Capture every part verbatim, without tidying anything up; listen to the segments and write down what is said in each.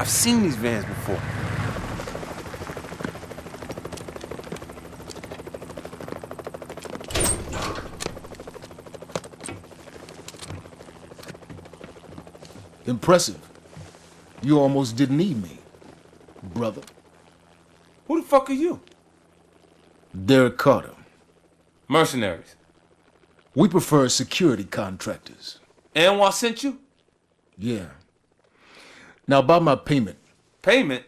I've seen these vans before. Impressive. You almost didn't need me, brother. Who the fuck are you? Derek Carter. Mercenaries. We prefer security contractors. Anwar sent you? Yeah. Now about my payment. Payment?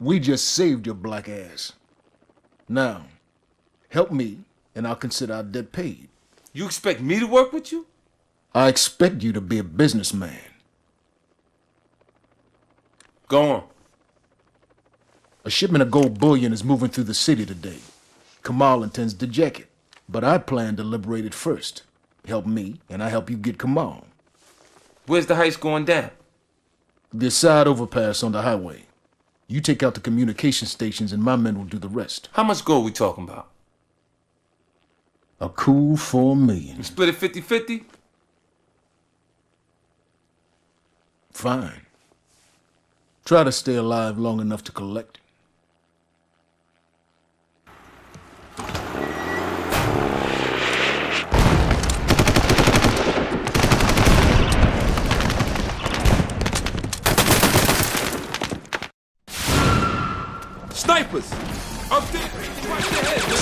We just saved your black ass. Now, help me and I'll consider our debt paid. You expect me to work with you? I expect you to be a businessman. Go on. A shipment of gold bullion is moving through the city today. Kamal intends to jack it, but I plan to liberate it first. Help me, and I help you get Kamal. Where's the heist going down? The Asad overpass on the highway. You take out the communication stations and my men will do the rest. How much gold we talking about? A cool four million. You split it fifty fifty? Fine. Try to stay alive long enough to collect. Snipers! Up there! Right there!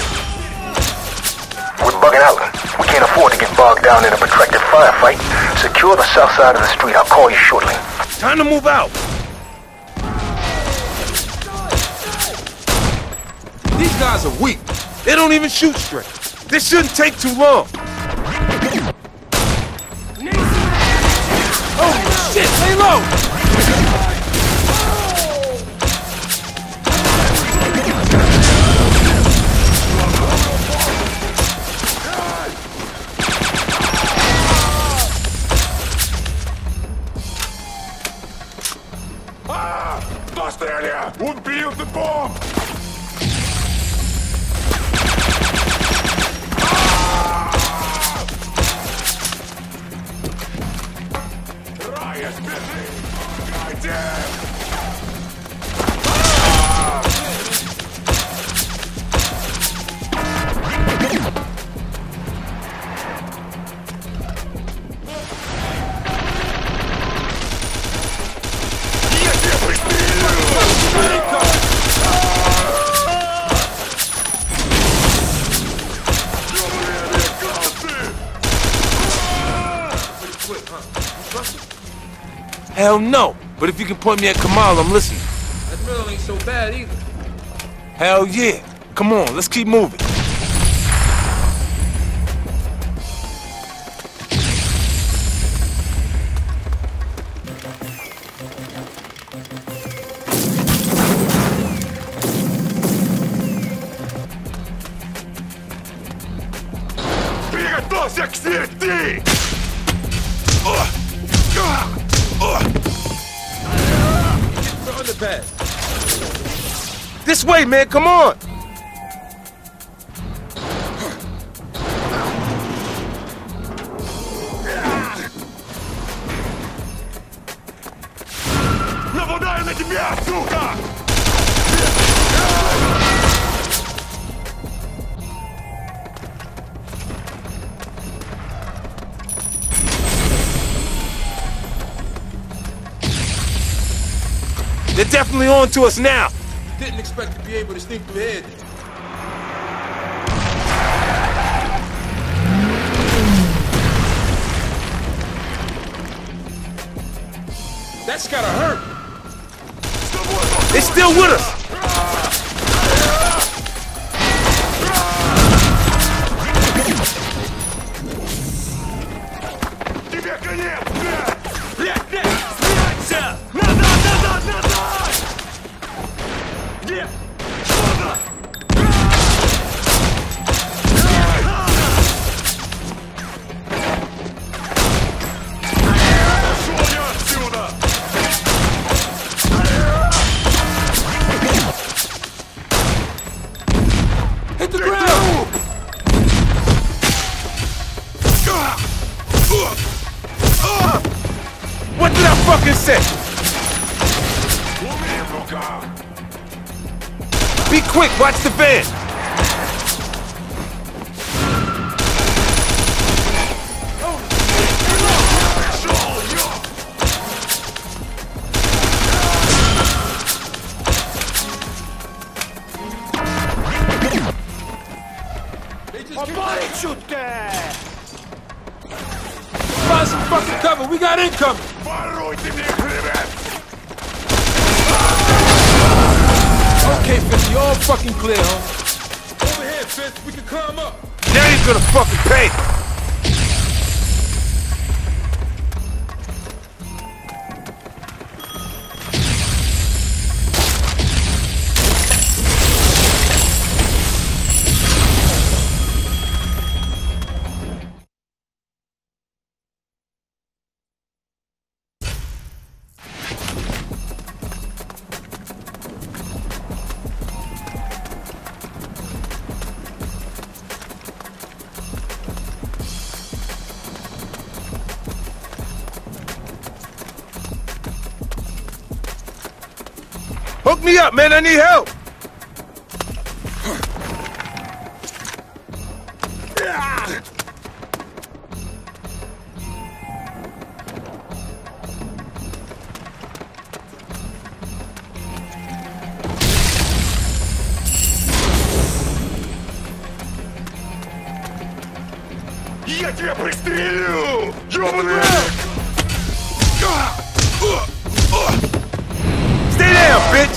We're bugging out. We can't afford to get bogged down in a protracted firefight. Secure the south side of the street. I'll call you shortly. Time to move out. These guys are weak. They don't even shoot straight. This shouldn't take too long. Oh shit, lay low! Hell no, but if you can point me at Kamal, I'm listening. That drill ain't so bad either. Hell yeah. Come on, let's keep moving. This way, man, come on! They're definitely on to us now. Didn't expect to be able to sneak through here. That's gotta hurt. They're still with us. Quick, watch the van! Find some fucking cover, we got incoming! Okay, Fifth, you're all fucking clear, homie. Over here, Fifth, we can climb up. Now he's gonna fucking pay. Hook me up, man, I need help! Я тебя пристрелю! Ёбаный! Stay down, bitch!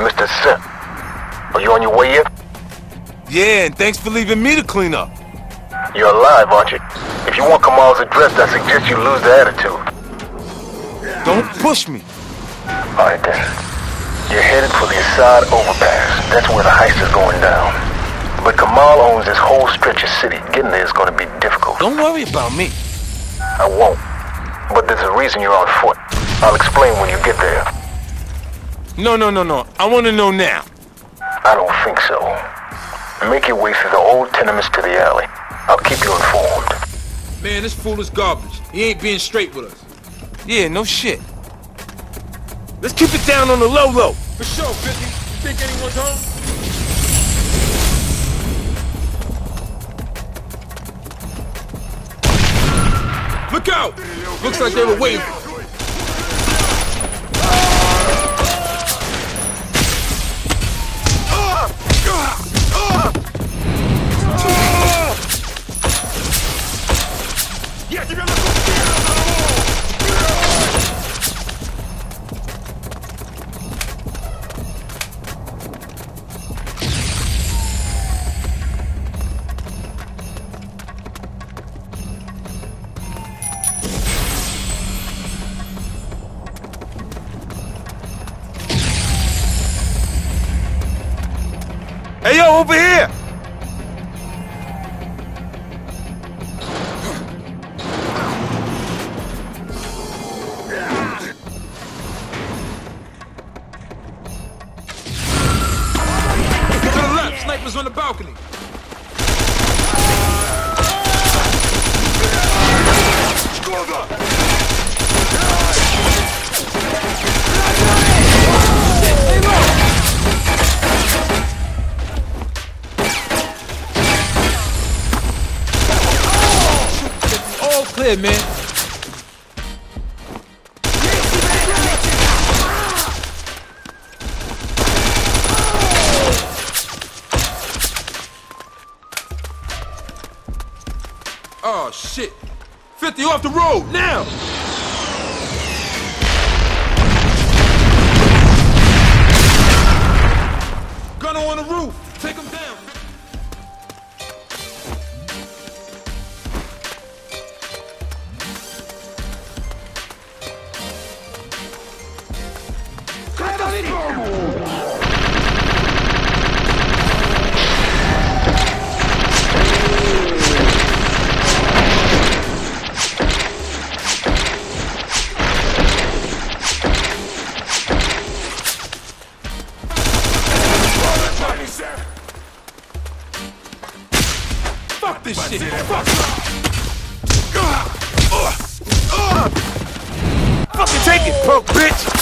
Mister Seth, are you on your way yet? Yeah, and thanks for leaving me to clean up. You're alive, aren't you? If you want Kamal's address, I suggest you lose the attitude. Don't push me. Alright then. You're headed for the Asad overpass. That's where the heist is going down. But Kamal owns this whole stretch of city. Getting there is going to be difficult. Don't worry about me. I won't. But there's a reason you're on foot. I'll explain when you get there. No, no, no, no. I want to know now. I don't think so. Make your way through the old tenements to the alley. I'll keep you informed. Man, this fool is garbage. He ain't being straight with us. Yeah, no shit. Let's keep it down on the low-low. For sure, Fifty. You think anyone's home? Look out! Looks like they were waiting. Hey, yo, over here! To the left, snipers on the balcony. Clear, man. Oh shit. Fifty off the road now. Gunner on the roof. Take him down. Fuck this shit! Fuck! Uh! Fucking take it, punk bitch!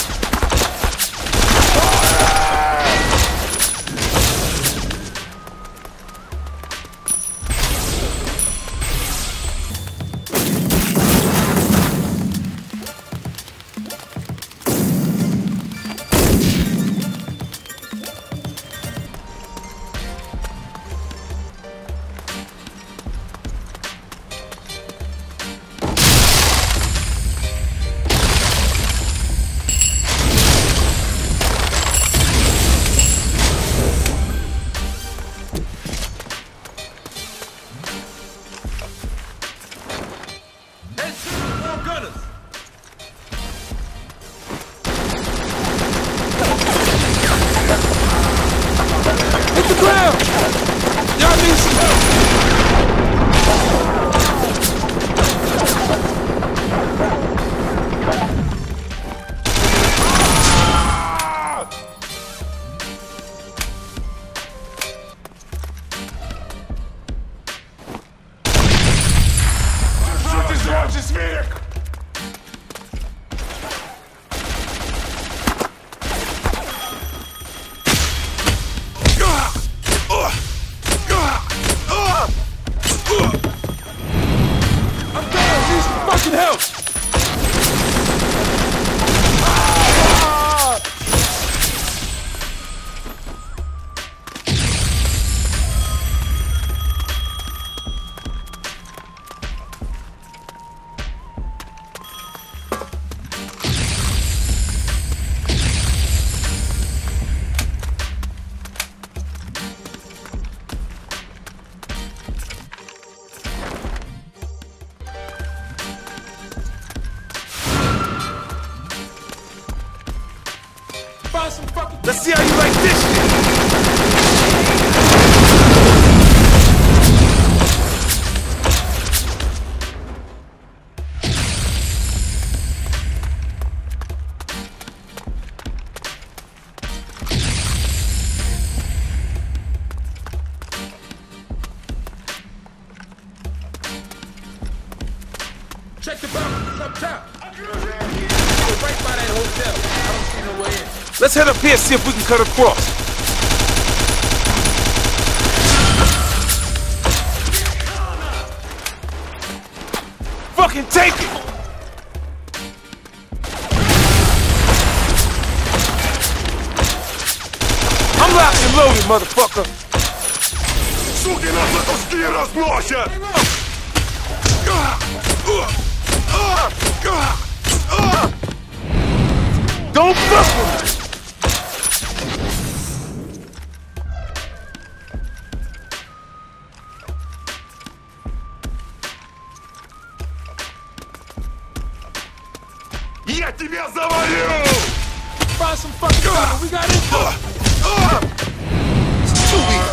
Let's see how you like this shit! Check the boundaries up top! We're right by that hotel. I don't see no way in. Let's head up here and see if we can cut across. Fucking take it! I'm locked and loaded, motherfucker. Суки, нас отпусти, разносят! Don't fuck with me! Find some fucking trouble. We got info. It's too weak.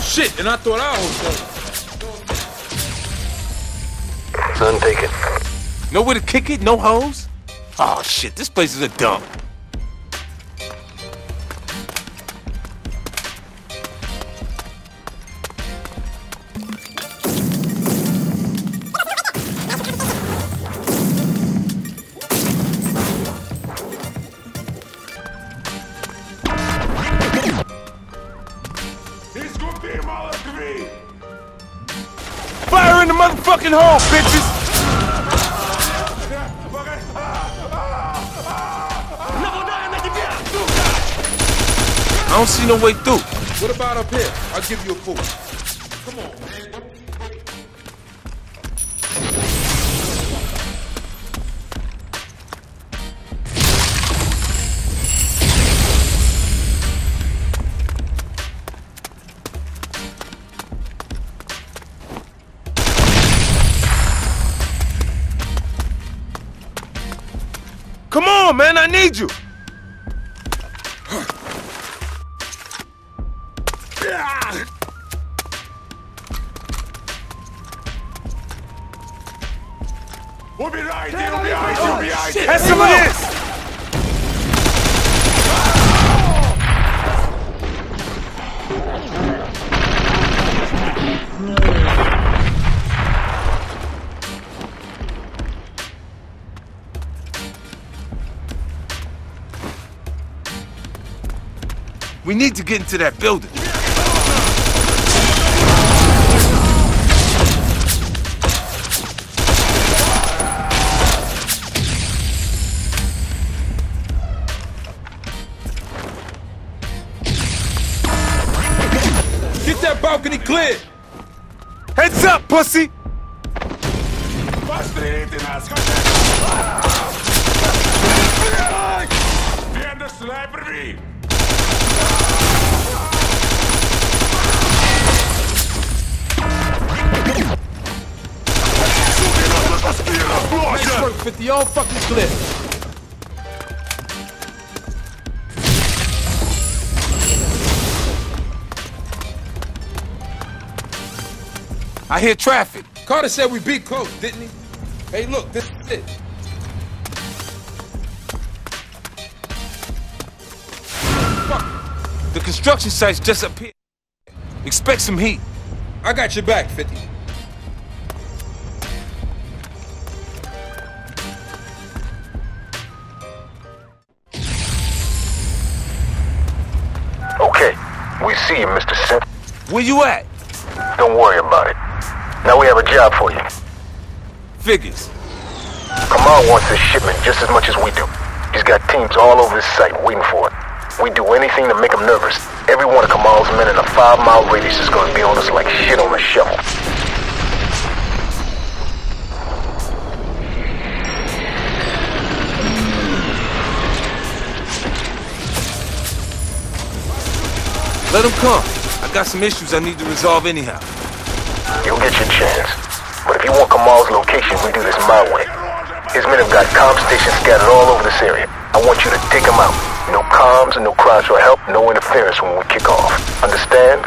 Shit, and I thought I was done. None taken. Nowhere to kick it? No hoes? Oh shit, this place is a dump. He's gonna be my degree. Fire in the motherfucking hole, bitches! I don't see no way through. What about up here? I'll give you a pull. Come on, man. Come on, man. I need you. We'll be right there. We'll be right there. We'll be right there. That's some of this. We need to get into that building. Get that balcony clear. Heads up, pussy. Nice work, fifty, all fucking clear. I hear traffic. Carter said we beat close, didn't he? Hey, look, this is it. Fuck. The construction site's just up here. Expect some heat. I got your back, fifty. You, Mister Seth. Where you at? Don't worry about it. Now we have a job for you. Figures. Kamal wants this shipment just as much as we do. He's got teams all over his site waiting for it. We do anything to make him nervous. Every one of Kamal's men in a five-mile radius is going to be on us like shit on a shovel. Let him come. I got some issues I need to resolve anyhow. You'll get your chance. But if you want Kamal's location, we do this my way. His men have got comm stations scattered all over this area. I want you to take them out. No comms and no cries for help, no interference when we kick off. Understand?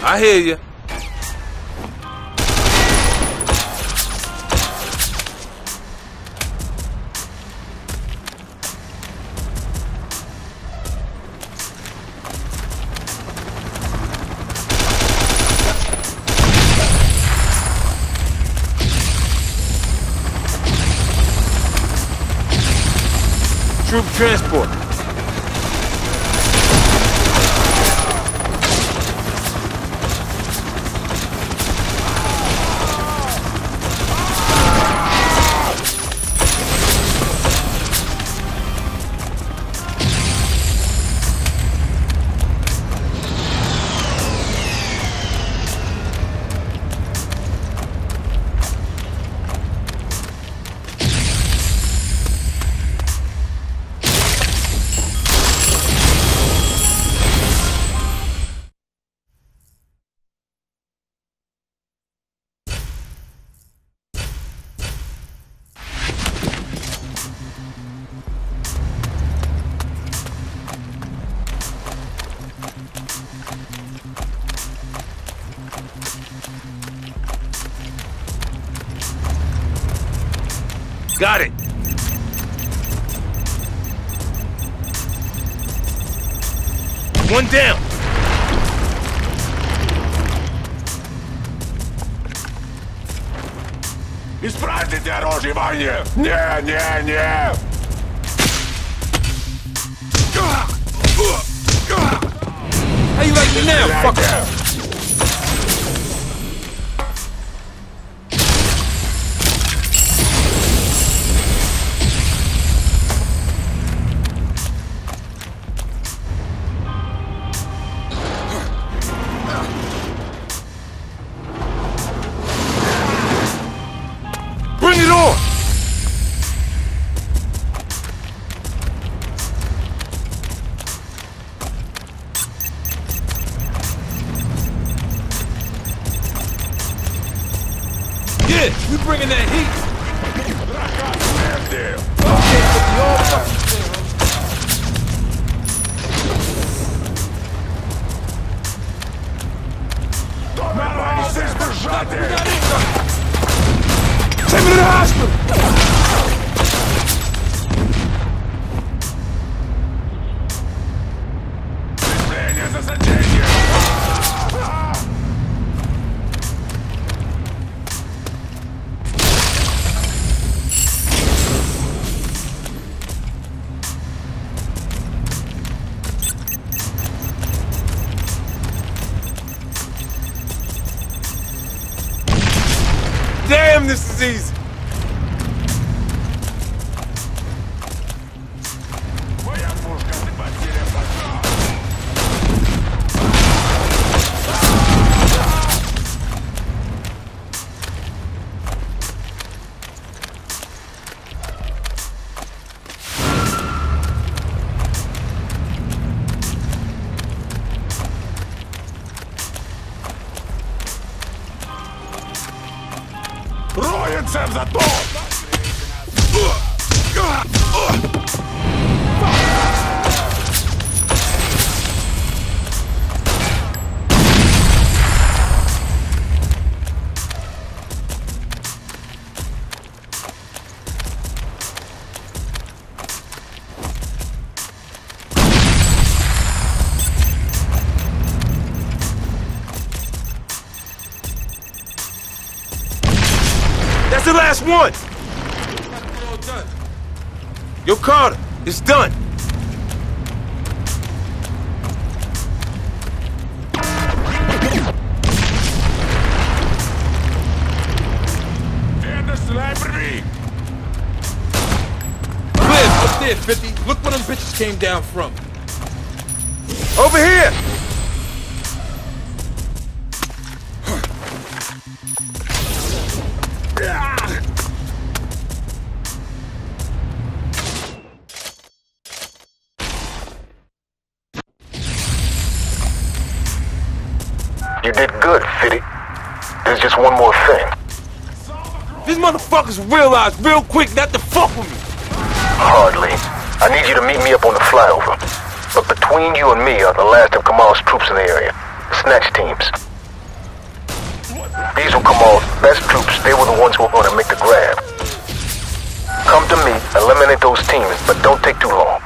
I hear you. Troop transport. Got it. One down. Исправьте оружие! Не, не, не! How you like me now, fucker? Bringing that heat. Okay, but y'all fucking stay, right? Last one! Yo, Carter, it's done! There's the library! Liz, up there, fifty. Look where them bitches came down from. Over here! Realize real quick not to fuck with me. Hardly. I need you to meet me up on the flyover. But between you and me are the last of Kamal's troops in the area. Snatch teams. These were Kamal's best troops. They were the ones who were going to make the grab. Come to me, eliminate those teams, but don't take too long.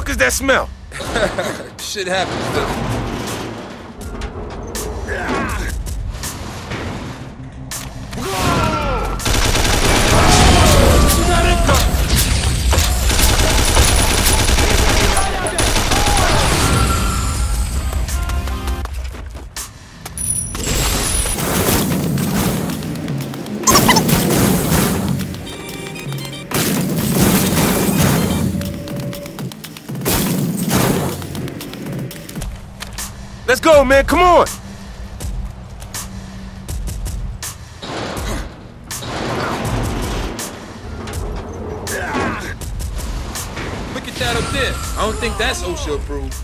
What is that smell? Shit happens, though. Let's go, man. Come on. Look at that up there. I don't think that's OSHA approved.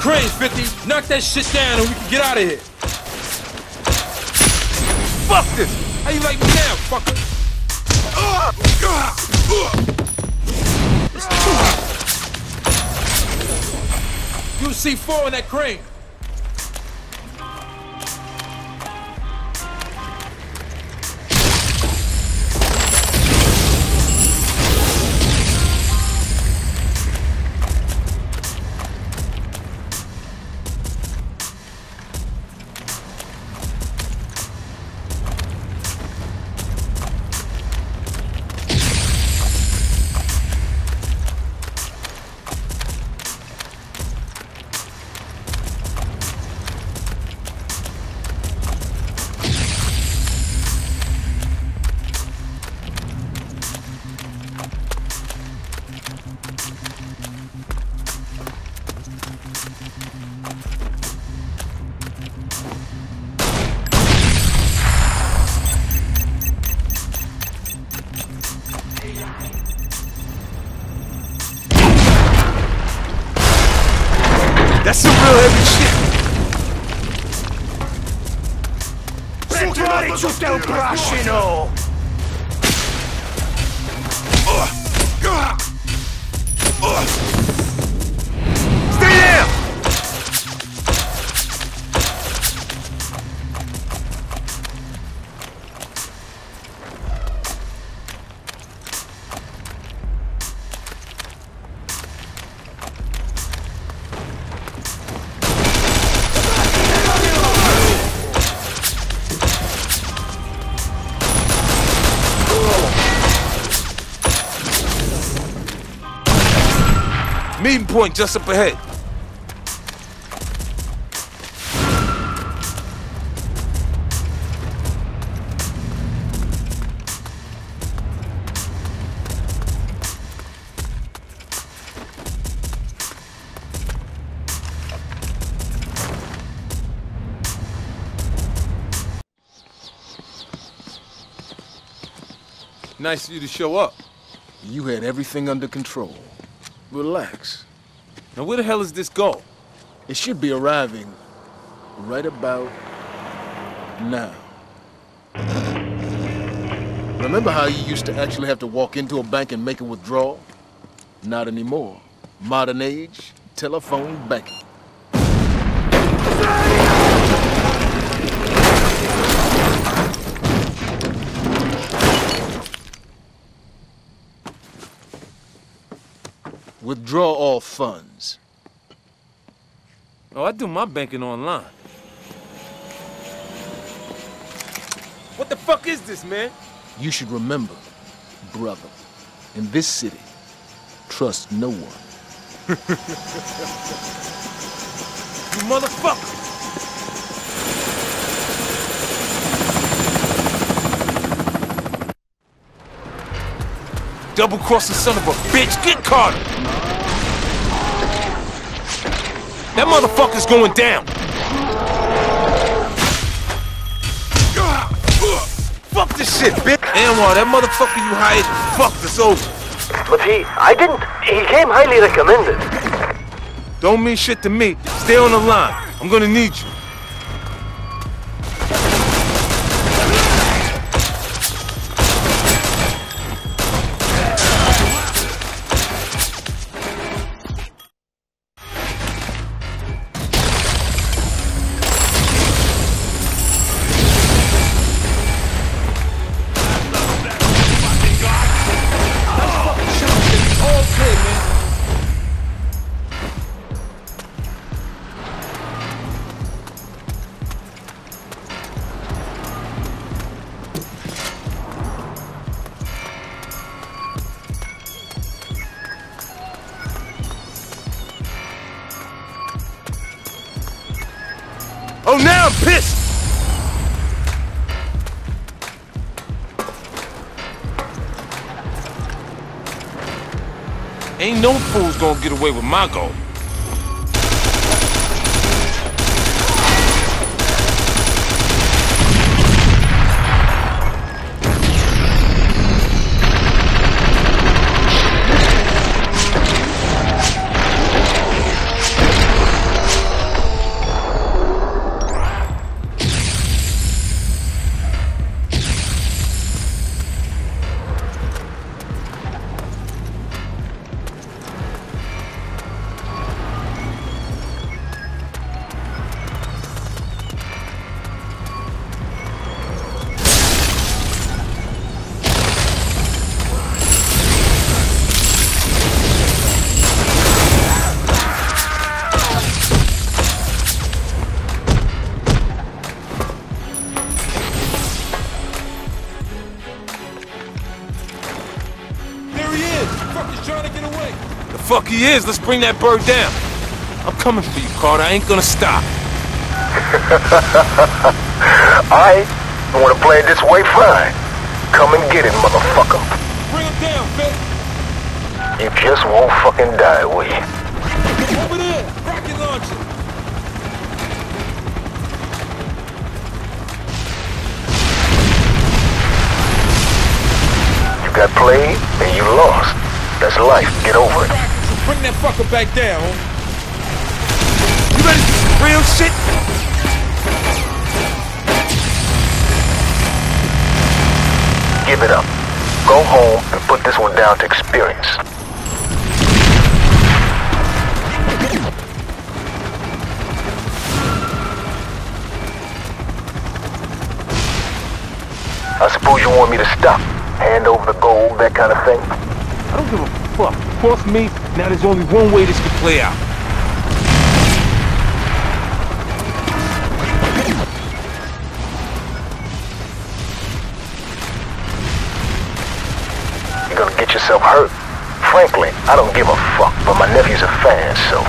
Crane, fifty. Knock that shit down and we can get out of here. Fuck this! How you like me now, fucker? Uh, uh, it's too hot. You see four in that crane. That's some real heavy shit. Centrale tutto bracino! Stay down! Meeting point just up ahead. Nice of you to show up. You had everything under control. Relax. Now where the hell is this go? It should be arriving right about now. Remember how you used to actually have to walk into a bank and make a withdrawal? Not anymore. Modern age, telephone banking. Withdraw all funds. Oh, I do my banking online. What the fuck is this, man? You should remember, brother, in this city, trust no one. You motherfucker! Double-crossing son of a bitch! Get Carter! That motherfucker's going down! Fuck this shit, bitch! Anwar, that motherfucker you hired fucked us over. But he... I didn't... He came highly recommended. Don't mean shit to me. Stay on the line. I'm gonna need you. Ain't no fool's gonna get away with my gold. Fuck he is, let's bring that bird down. I'm coming for you, Carter, I ain't gonna stop. Alright, you wanna play it this way, fine. Come and get it, motherfucker. Bring him down, bitch. You just won't fucking die, will you? Over there, rocket launcher. You got played, and you lost. That's life, get over it. Bring that fucker back down. You ready for some real shit? Give it up. Go home and put this one down to experience. I suppose you want me to stop, hand over the gold, that kind of thing? I don't give a fuck. Cross me, now there's only one way this could play out. You're gonna get yourself hurt. Frankly, I don't give a fuck, but my nephew's a fan, so...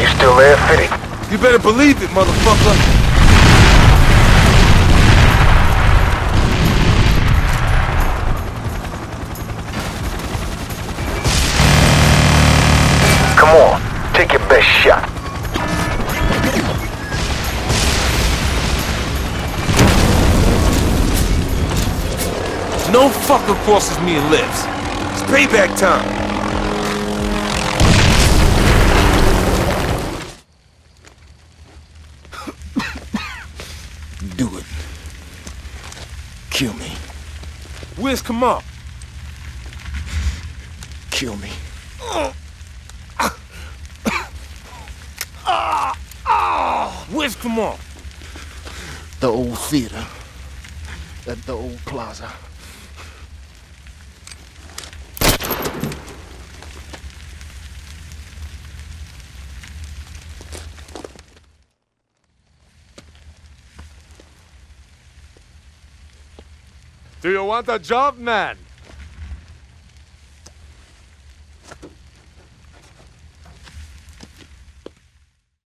You still there, fifty? You better believe it, motherfucker! Come on, take your best shot. No fucker crosses me and lives. It's payback time. Kill me. Where's Kamal? Kill me. Where's Kamal? The old theater. At the old plaza. Do you want a job, man?